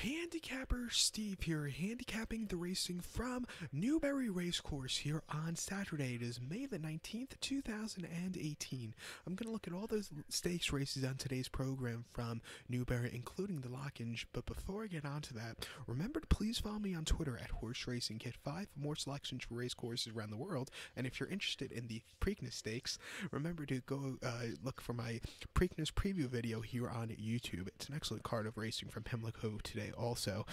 Handicapper Steve here, handicapping the racing from Newbury Racecourse here on Saturday. It is May the 19th, 2018. I'm going to look at all those stakes races on today's program from Newbury, including the Lockinge. But before I get on to that, remember to please follow me on Twitter at HorseRacingKid5 for more selections for race courses around the world. And if you're interested in the Preakness Stakes, remember to go look for my Preakness preview video here on YouTube. It's an excellent card of racing from Pimlico today. Also,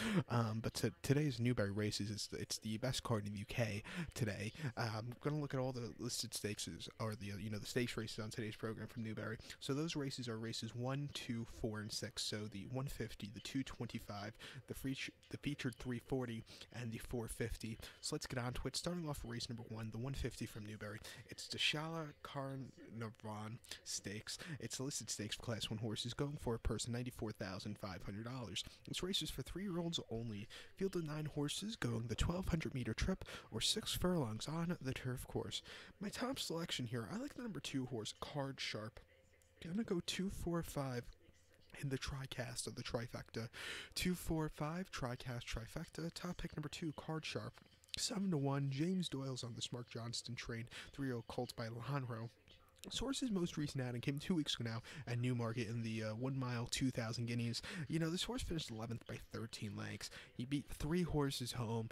but today's Newbury races it's the best card in the UK today. I'm going to look at all the listed stakes or the stakes races on today's program from Newbury. So those races are races 1, 2, 4, and 6. So the 150, the 225, the featured 340, and the 450. So let's get on to it. Starting off with race number 1, the 150 from Newbury. It's the Shalaa Carnarvon Stakes. It's a listed stakes for Class 1 horses, going for a purse of $94,500. This race for 3-year-olds only. Field of 9 horses going the 1,200-meter trip or 6 furlongs on the turf course. My top selection here, I like the number 2 horse, Card Sharp. Gonna go 2, 4, 5 in the TriCast of the trifecta. 2, 4, 5 TriCast trifecta. Top pick number 2, Card Sharp. 7-1. James Doyle's on the smart Johnston train. 3-0 Colt by Lonro. Source's most recent outing came 2 weeks ago now at Newmarket in the 1 mile 2000 Guineas. You know, this horse finished 11th by 13 lengths. He beat 3 horses home.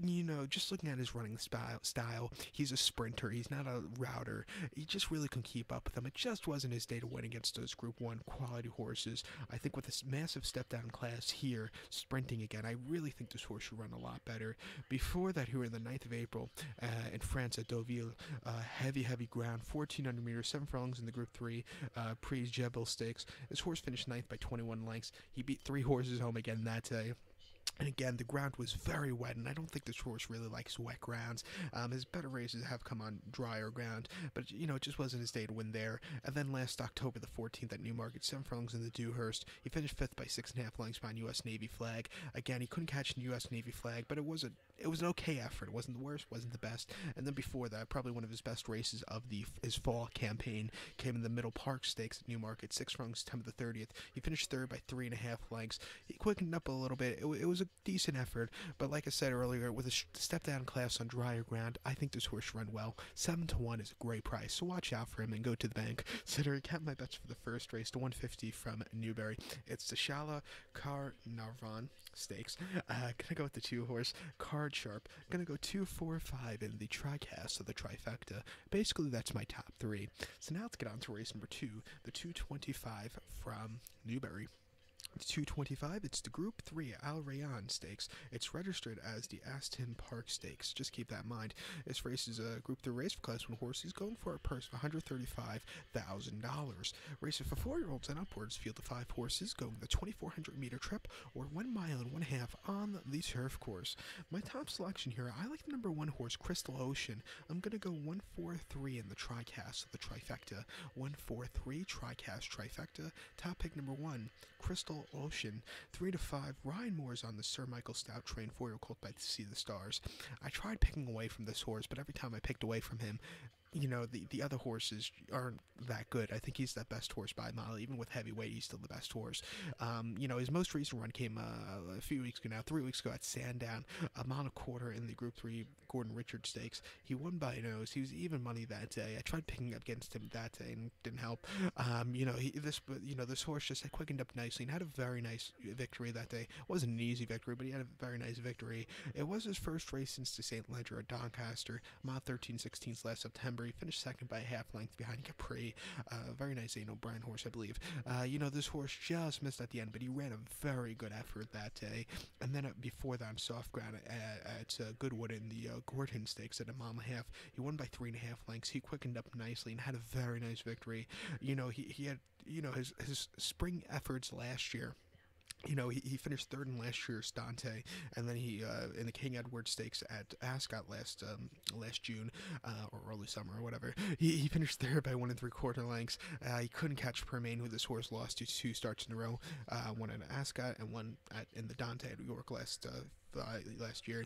You know, just looking at his running style, he's a sprinter. He's not a router. He just really couldn't keep up with them. It just wasn't his day to win against those Group 1 quality horses. I think with this massive step down class here, sprinting again, I really think this horse should run a lot better. Before that, here in the 9th of April in France at Deauville, heavy ground, 1400 meters, 7 furlongs in the Group 3 Prix Jebel Stakes. This horse finished 9th by 21 lengths. He beat 3 horses home again that day. And again, the ground was very wet, and I don't think this horse really likes wet grounds. His better races have come on drier ground, but, you know, it just wasn't his day to win there. And then last October the 14th at Newmarket, 7 furlongs in the Dewhurst. He finished 5th by 6.5 lengths behind U.S. Navy Flag. Again, he couldn't catch the U.S. Navy Flag, but it was an okay effort. It wasn't the worst, wasn't the best. And then before that, probably one of his best races of his fall campaign came in the Middle Park Stakes at Newmarket, 6 furlongs September the 30th. He finished 3rd by 3.5 lengths. He quickened up a little bit. It was a decent effort, but like I said earlier, with a step-down class on drier ground, I think this horse run well. 7-1 is a great price, so watch out for him and go to the bank. Consider count my bets for the first race, to 150 from Newbury. It's the Shalaa Carnarvon Stakes. Gonna go with the 2 horse, Card Sharp. Gonna go 2, 4, 5 in the TriCast of the trifecta. Basically, that's my top 3. So now let's get on to race number 2, the 225 from Newbury. 225, it's the Group 3 Al Rayyan Stakes. It's registered as the Aston Park Stakes. Just keep that in mind. This race is a Group 3 race for Class 1 horses, going for a purse of $135,000. Races for 4-year-olds and upwards, field of 5 horses, going the 2,400-meter trip, or 1.5 miles on the turf course. My top selection here, I like the number 1 horse, Crystal Ocean. I'm going to go 1-4-3 in the TriCast of the trifecta. 1-4-3 TriCast trifecta. Top pick number 1, Crystal Ocean. 3-5, Ryan Moore is on the Sir Michael Stoute train, 4-year-old colt by the Sea of the Stars. I tried picking away from this horse, but every time I picked away from him, you know, the other horses aren't that good. I think he's the best horse by a mile. Even with heavyweight, he's still the best horse. You know, his most recent run came a few weeks ago now, 3 weeks ago at Sandown, a mile and a quarter in the Group 3 Gordon Richard Stakes. He won by a nose. He was even money that day. I tried picking up against him that day and didn't help. You know, this horse just quickened up nicely and had a very nice victory that day. It wasn't an easy victory, but he had a very nice victory. It was his first race since the St. Leger at Doncaster, mile 13/16 last September. He finished second by a half length behind Capri, a very nice Aiden O'Brien horse, I believe. You know, this horse just missed at the end, but he ran a very good effort that day. And then before that, on soft ground at Goodwood in the Gordon Stakes at a mile and a half, he won by 3.5 lengths. He quickened up nicely and had a very nice victory. You know, he had, you know, his spring efforts last year. You know, he finished 3rd in last year's Dante, and then he in the King Edward Stakes at Ascot last June or early summer or whatever. He finished 3rd by 1 3/4 lengths. He couldn't catch Permain, who this horse lost to 2 starts in a row, one at Ascot and one in the Dante at New York last last year.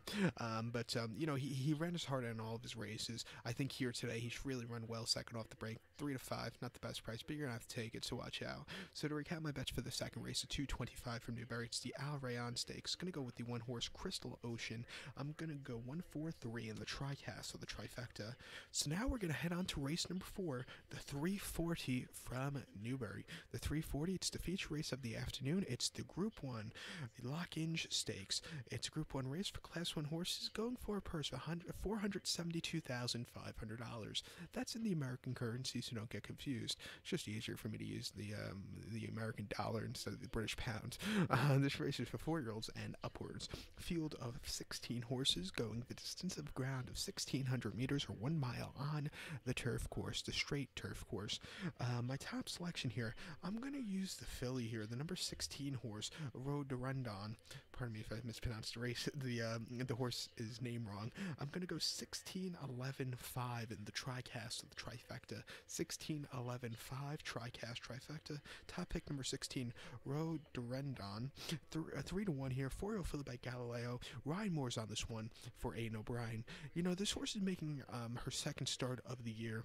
You know, he ran his heart out in all of his races. I think here today he's really run well second off the break. 3 to 5, not the best price, but you're going to have to take it, so watch out. So to recap my bets for the second race, a 225 from Newbury. It's the Al Rayyan Stakes. Going to go with the one horse Crystal Ocean. I'm going to go 1-4-3 in the Tri-Castle, the trifecta. So now we're going to head on to race number 4, the 340 from Newbury. The 340, it's the feature race of the afternoon. It's the Group 1, the Lockinge Stakes. It's a Group 1 race for Class 1 horses, going for a purse of $472,500. That's in the American currency, so don't get confused. It's just easier for me to use the American dollar instead of the British pound. This race is for 4-year-olds and upwards. Field of 16 horses, going the distance of ground of 1,600 meters or 1 mile on the turf course, the straight turf course. My top selection here, I'm going to use the filly here, the number 16 horse, Rhododendron. Pardon me if I mispronounced the race, the horse is name wrong. I'm going to go 16-11-5 in the Tri-Cast of the trifecta. 16-11-5 Tri-Cast trifecta. Top pick number 16, Rhododendron. 3 to 1 here, 4-year-old filly by Galileo. Ryan Moore's on this one for Aidan O'Brien. You know, this horse is making her second start of the year.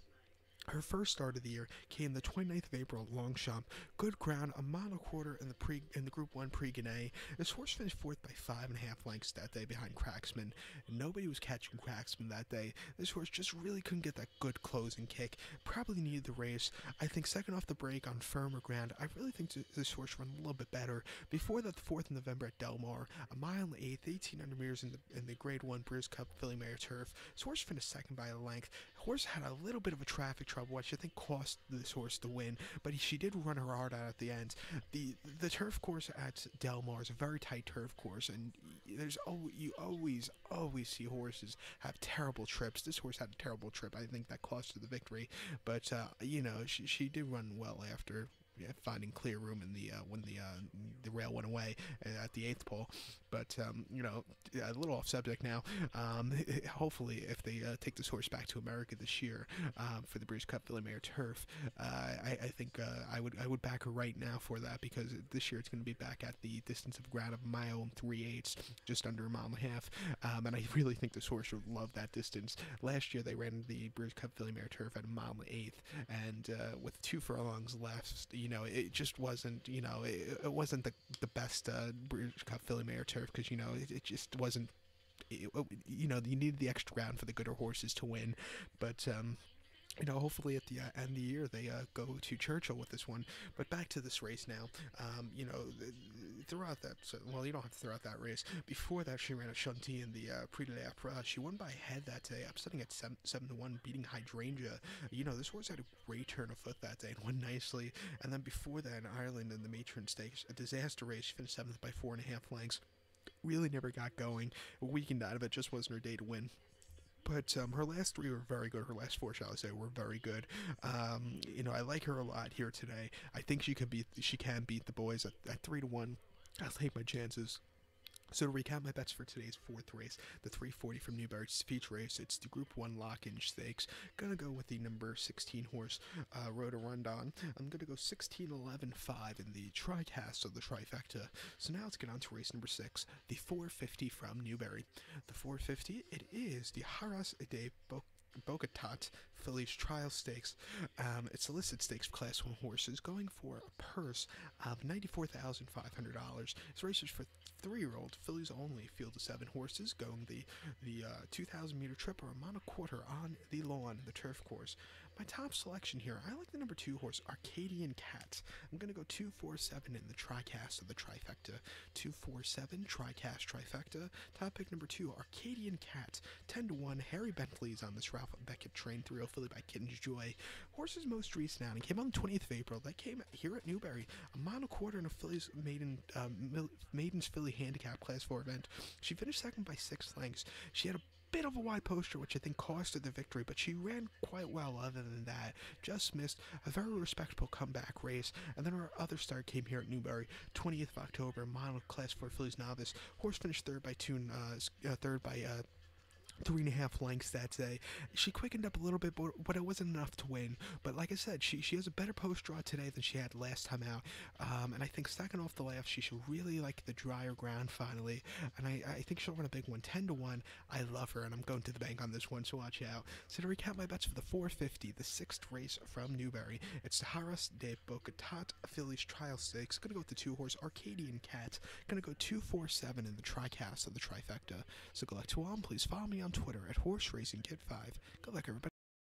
Her first start of the year came the 29th of April at Longchamp. Good ground, a mile and a quarter in the Group 1 Prix Guineas. This horse finished 4th by 5.5 lengths that day behind Cracksman. Nobody was catching Cracksman that day. This horse just really couldn't get that good closing kick. Probably needed the race. I think second off the break on firmer ground, I really think this horse ran a little bit better. Before that, the 4th of November at Del Mar, a mile and 8th, 1,800 meters in the Grade 1 Breeders' Cup Filly Mare Turf. This horse finished second by a length. Horse had a little bit of a traffic trouble, which I think cost this horse the win, but she did run her heart out at the end. The turf course at Del Mar is a very tight turf course, and you always see horses have terrible trips. This horse had a terrible trip. I think that cost her the victory, but you know, she did run well after finding clear room in the when the rail went away at the 8th pole. But you know, a little off subject now. Hopefully, if they take this horse back to America this year for the Breeders' Cup Filly Mare Turf, I think I would back her right now for that, because this year it's going to be back at the distance of ground of a mile and 3/8, just under a mile and a half. And I really think this horse would love that distance. Last year they ran the Breeders' Cup Filly Mare Turf at a mile and 1/8, and with 2 furlongs left, you know, it just wasn't, you know, it wasn't the best Breeders' Cup Filly Mare Turf, because, you know, it just wasn't, you know, you needed the extra ground for the gooder horses to win. But you know, hopefully at the end of the year they go to Churchill with this one. But back to this race now. You know, throughout that, well, you don't have to throw out that race. Before that, she ran a Shanty in the Prix de l'Apra. She won by a head that day, upsetting at 7-1, beating Hydrangea. You know, this horse had a great turn of foot that day and won nicely. And then before that, in Ireland in the Matron Stakes, a disaster race. She finished 7th by 4.5 lengths. Really never got going. Weakened out of it. Just wasn't her day to win. But her last 3 were very good. Her last 4, shall I say, were very good. You know, I like her a lot here today. I think she can beat the boys at 3 to 1. I'll take my chances. So to recap my bets for today's 4th race, the 340 from Newbury's feature race, it's the Group 1 Lockinge Stakes. Gonna go with the number 16 horse, Rhododendron. I'm gonna go 16-11-5 in the Tri-Cast of the trifecta. So now let's get on to race number 6, the 450 from Newbury. The 450, it is the Haras de Bouquetot Phillies Trial Stakes. It's a listed stakes for Class 1 horses, going for a purse of $94,500. This race is for 3-year-old fillies only, field of 7 horses, going the 2,000-meter trip or a mile and a quarter on the lawn, the turf course. My top selection here, I like the number 2 horse, Arcadian Cat. I'm going to go 2-4-7 in the Tri-Cast of the trifecta. 2-4-7 Tri-Cast trifecta. Top pick number 2, Arcadian Cat. 10-1, Harry Bentley's on this Ralph Beckett train, 3-year-old filly by Kitten's Joy. Horse's most recent outing came on the 20th of April. That came here at Newbury. A mile and a quarter in a filly's maiden's filly handicap Class 4 event. She finished second by 6 lengths. She had a bit of a wide poster, which I think cost her the victory, but she ran quite well other than that. Just missed a very respectable comeback race. And then her other start came here at Newbury, 20th of October, mile Class 4 fillies novice. Horse finished 3rd by 2 and 3rd by 3.5 lengths that day. She quickened up a little bit, but it wasn't enough to win. But like I said, she has a better post draw today than she had last time out. And I think second off the layoff, she should really like the drier ground finally. And I think she'll run a big one, 10-1. I love her, and I'm going to the bank on this one, so watch out. So to recap my bets for the 450, the 6th race from Newbury, it's the Haras de Bouquetot Phillies Trial Stakes. Gonna go with the 2-horse Arcadian Cat. Gonna go 2, 4, 7 in the TriCast of the trifecta. So good luck to all, and please follow me on Twitter at HorseRacingKid5. Good luck, everybody.